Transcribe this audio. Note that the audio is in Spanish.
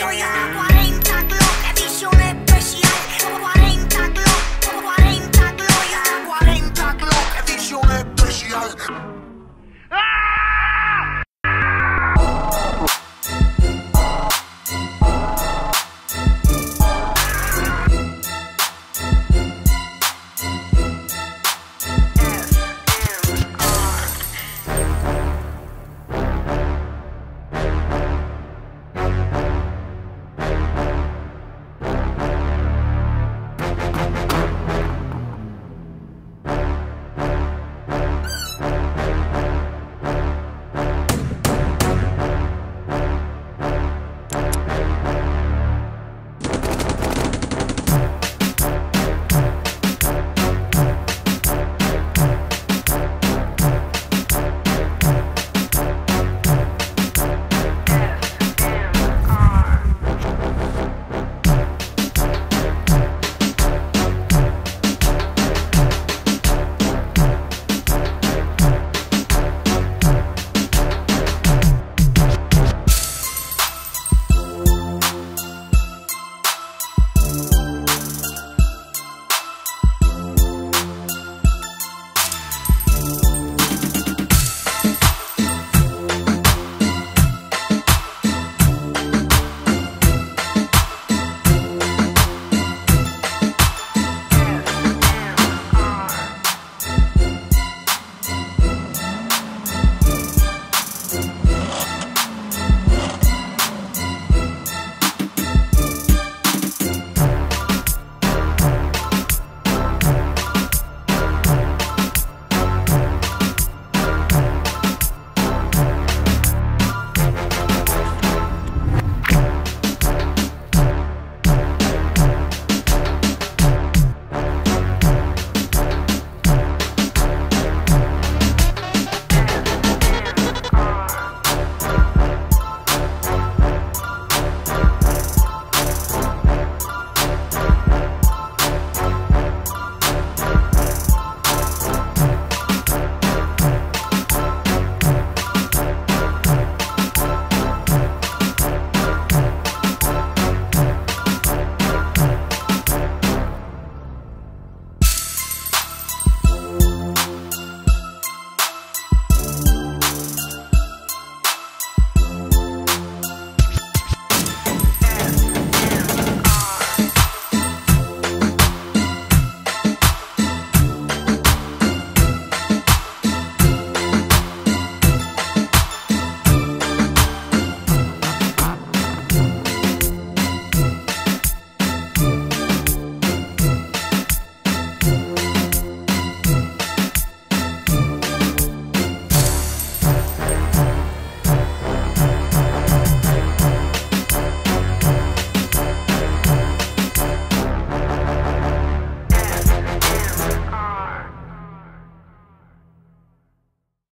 estoy a la 40 Glock, edición especial. 40 Glock, 40 Glock, 40 Glock, edición especial.